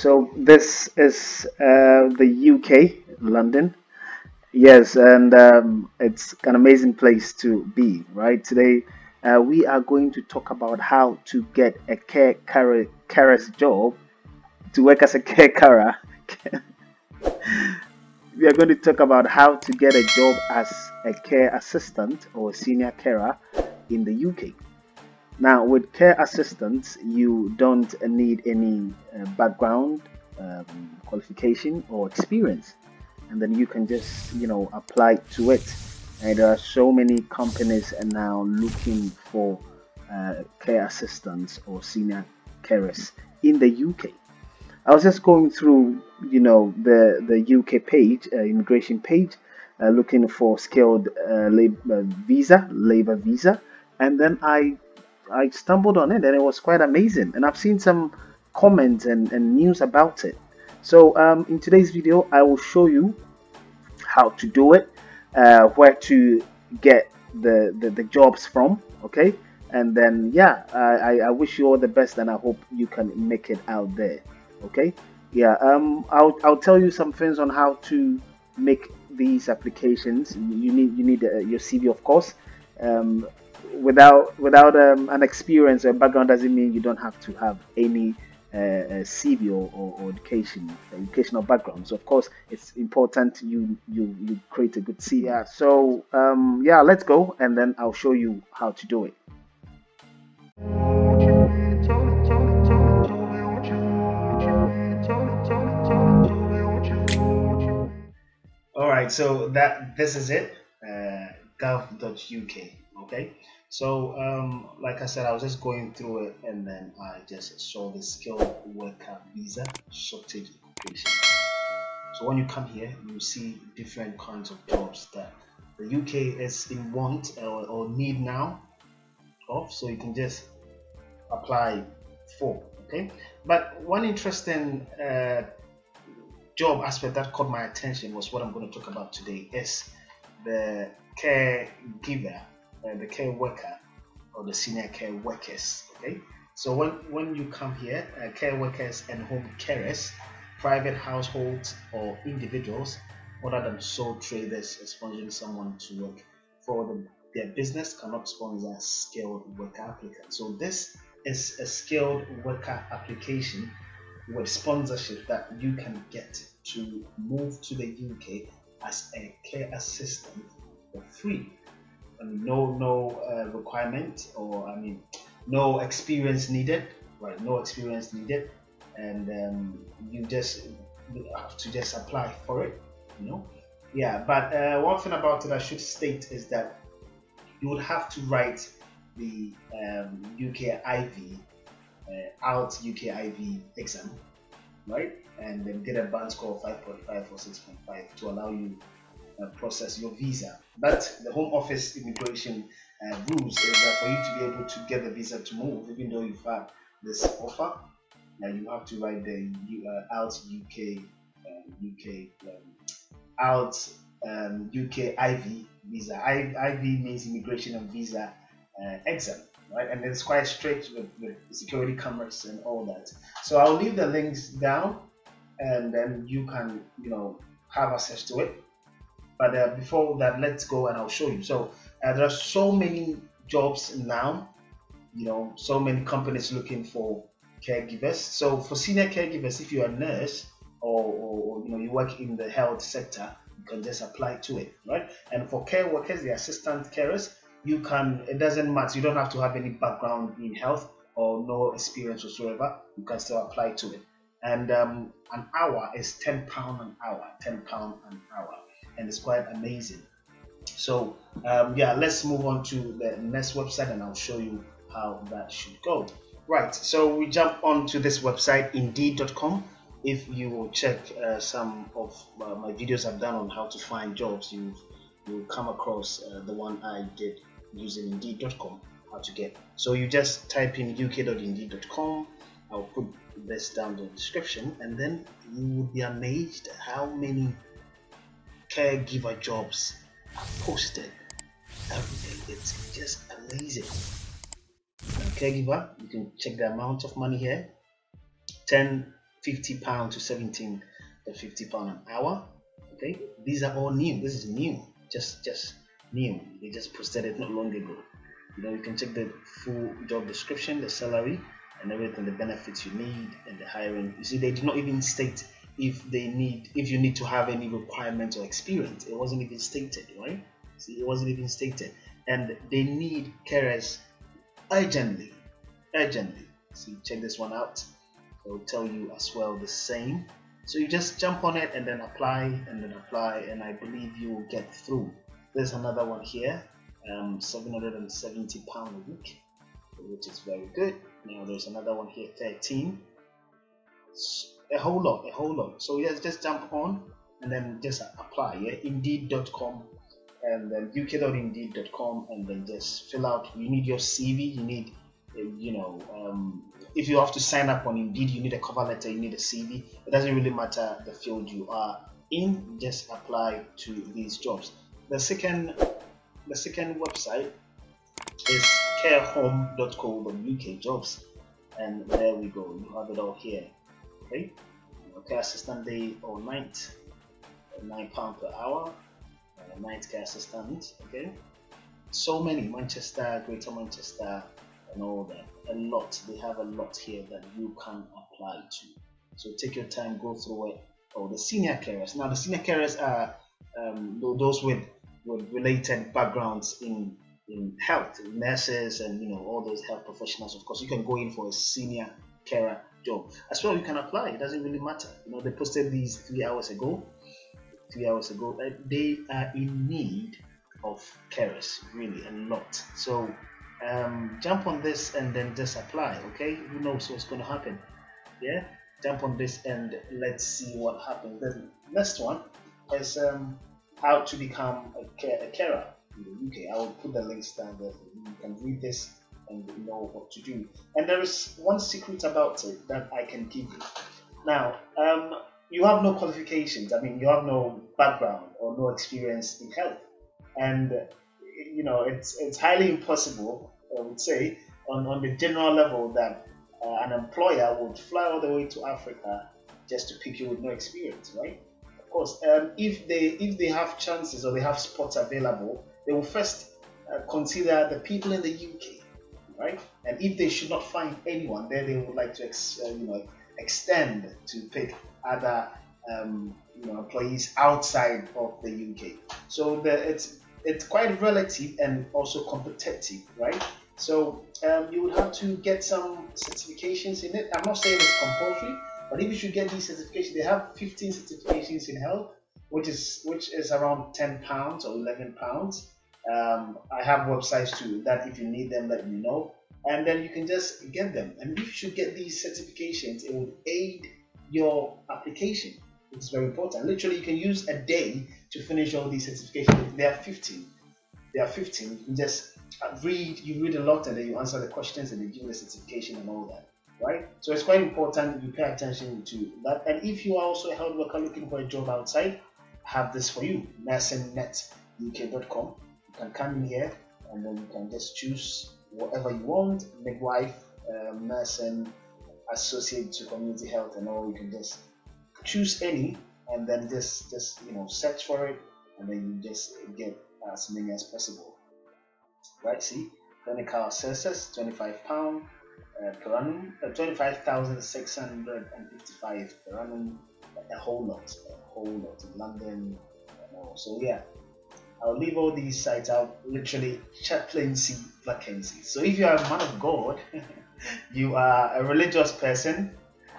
So this is the UK, London. Yes, and it's an amazing place to be, right? Today we are going to talk about how to get a carer's job, to work as a carer. We are going to talk about how to get a job as a care assistant or senior carer in the UK. Now, with care assistants, you don't need any background, qualification or experience, and then you can just, you know, apply to it. And there are so many companies are now looking for care assistants or senior carers in the UK. I was just going through, you know, the UK page, immigration page, looking for skilled labor visa, and then I stumbled on it, and it was quite amazing, and I've seen some comments and news about it. So in today's video I will show you how to do it, where to get the jobs from, okay? And then yeah, I wish you all the best, and I hope you can make it out there, okay? Yeah, I'll tell you some things on how to make these applications. You need your CV, of course. Without an experience or background doesn't mean you don't have to have any CV or educational background. So of course it's important you create a good CV. Yeah, so yeah, let's go, and then I'll show you how to do it. All right, so this is it, gov.uk. okay, so like I said, I was just going through it, and then I just saw the skilled worker visa shortage application. So when you come here, you see different kinds of jobs that the UK is in want or need now of, so you can just apply for, okay? But one interesting job aspect that caught my attention was what I'm going to talk about today is the caregiver, the care worker, or the senior care workers, okay? So when you come here, care workers and home carers, private households or individuals other than sole traders sponsoring someone to work for them, their business cannot sponsor skilled worker applicants. So this is a skilled worker application with sponsorship that you can get to move to the UK as a care assistant for free. No requirement, or I mean no experience needed, right? No experience needed, and you just have to just apply for it, you know. Yeah, but one thing about it I should state is that you would have to write the UKIV UKIV exam, right? And then get a band score of 5.5 or 6.5 to allow you process your visa. But the Home Office immigration rules is that for you to be able to get the visa to move, even though you've had this offer, now you have to write the UKIV visa. IV means immigration and visa exam, right? And it's quite strict with security cameras and all that. So I'll leave the links down, and then you can, you know, have access to it. But before that, let's go and I'll show you. So there are so many jobs now, you know, so many companies looking for caregivers. So for senior caregivers, if you're a nurse or you know, you work in the health sector, you can just apply to it, right? And for care workers, the assistant carers, you can, it doesn't matter, you don't have to have any background in health or no experience whatsoever, you can still apply to it. And an hour is £10 an hour, £10 an hour. And it's quite amazing. So yeah, let's move on to the next website, and I'll show you how that should go. Right, so we jump on to this website, indeed.com. If you will check some of my videos I've done on how to find jobs, you'll come across the one I did using indeed.com, how to get. So you just type in uk.indeed.com. I'll put this down in the description, and then you would be amazed how many caregiver jobs are posted every day. It's just amazing. And caregiver, you can check the amount of money here, 10 £50 to £17.50 an hour. Okay, these are all new. This is new, just new. They just posted it not long ago. You know, you can check the full job description, the salary and everything, the benefits you need and the hiring. You see, they did not even state if you need to have any requirements or experience. It wasn't even stated, right? See, it wasn't even stated. And they need carers urgently, urgently. So check this one out. It will tell you as well the same. So you just jump on it and then apply and and I believe you will get through. There's another one here, £770 a week, which is very good. Now there's another one here, 13. It's a whole lot, a whole lot. So yes, just jump on and then just apply. Yeah, indeed.com and then uk.indeed.com, and then just fill out. You need your CV, you need if you have to sign up on Indeed, you need a cover letter, you need a CV. It doesn't really matter the field you are in, just apply to these jobs. The second website is carehome.co.uk jobs, and there we go, you have it all here. Okay, care assistant day or night, £9 per hour, night care assistant. Okay, so many, Manchester, Greater Manchester, and all that, a lot. They have a lot here that you can apply to. So take your time, go through it. Oh, the senior carers. Now the senior carers are those with related backgrounds in health, nurses, and all those health professionals. Of course, you can go in for a senior carer job as well. You can apply. It doesn't really matter. They posted these 3 hours ago. 3 hours ago, they are in need of carers, really a lot. So jump on this and then just apply. Okay, who knows what's going to happen? Yeah, jump on this and let's see what happens. The next one is how to become a carer in the UK. I will put the links down there. You can read this and know what to do. And there is one secret about it that I can give you. Now, you have no qualifications. I mean, you have no background or no experience in health, and it's highly impossible, I would say, on the general level that an employer would fly all the way to Africa just to pick you with no experience, right? Of course, if they have chances or they have spots available, they will first consider the people in the UK, right? And if they should not find anyone, then they would like to extend to pick other employees outside of the UK. So it's quite relative and also competitive, right? So you would have to get some certifications in it. I'm not saying it's compulsory, but if you should get these certifications, they have 15 certifications in health, which is around £10 or £11. I have websites too that if you need them, let me know, and then you can just get them. And if you should get these certifications, it would aid your application. It's very important. Literally, you can use a day to finish all these certifications. There are 15. There are 15. You can just read. You read a lot, and then you answer the questions, and they give you the certification and all that, right? So it's quite important you pay attention to that. And if you are also a health worker looking for a job outside, I have this for you: nursingnetuk.com. You can come in here, and then you can just choose whatever you want: midwife, nursing, associate to community health, and all. You can just choose any, and then just search for it, and then you just get as many as possible, right? See, clinical assessors, £25 per annum, 25,655 per annum, a whole lot in London and all. So yeah, I'll leave all these sites out. Literally, chaplaincy vacancies. So if you are a man of God, you are a religious person,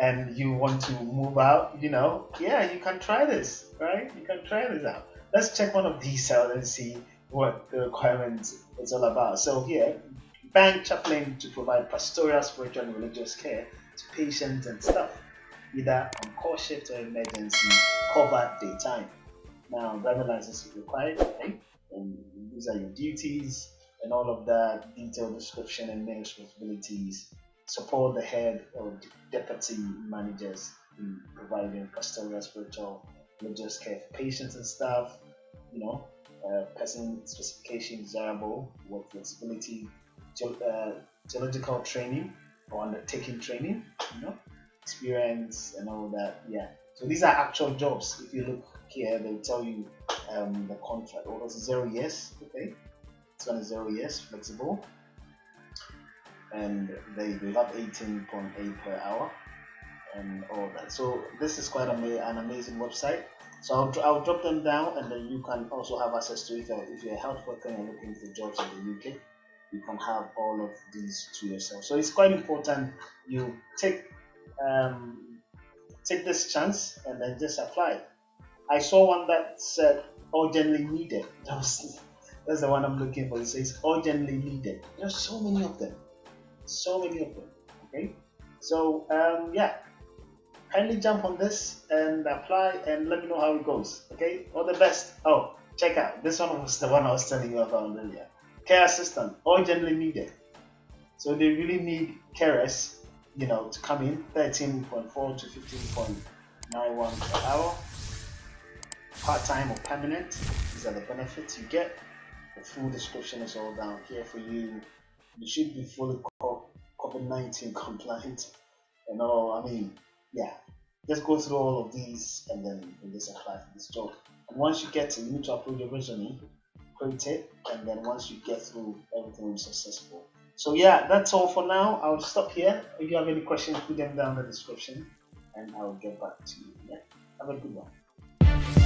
and you want to move out, yeah, you can try this, right? You can try this out. Let's check one of these out and see what the requirements is all about. So here, bank chaplain to provide pastoral, spiritual, and religious care to patients and staff, either on call shift or emergency, covered daytime. Now, driver's license is required, right? And these are your duties and all of that, detailed description and main responsibilities. Support the head or deputy managers in providing pastoral, spiritual, religious care for patients and staff. Person specification desirable, work flexibility, theological training or undertaking training. experience and all that. Yeah, so these are actual jobs. If you look here, they'll tell you the contract. Oh, that's 0 years. Okay, this one is 0 years, flexible, and they will have 18.8 per hour and all that. So this is quite an amazing website. So I'll drop them down, and then you can also have access to it. If you're a health worker and you're looking for jobs in the UK, you can have all of these to yourself. So it's quite important you take this chance and then just apply. I saw one that said urgently needed. That's the one I'm looking for. It says urgently needed. There's so many of them. So many of them. Okay. So yeah, kindly jump on this and apply, and let me know how it goes. Okay. All the best. Oh, check out this one. Was the one I was telling you about earlier. Care assistant, urgently needed. So they really need carers, you know, to come in. 13.4 to 15.91 per hour. Part-time or permanent. These are the benefits you get. The full description is all down here for you. You should be fully COVID-19 compliant and all. I mean, yeah. Just go through all of these and then you just apply for this job. And once you get it, you need to upload your resume. It, and then once you get through, everything is successful. So yeah, that's all for now. I'll stop here. If you have any questions, put them down in the description and I'll get back to you. Yeah, have a good one.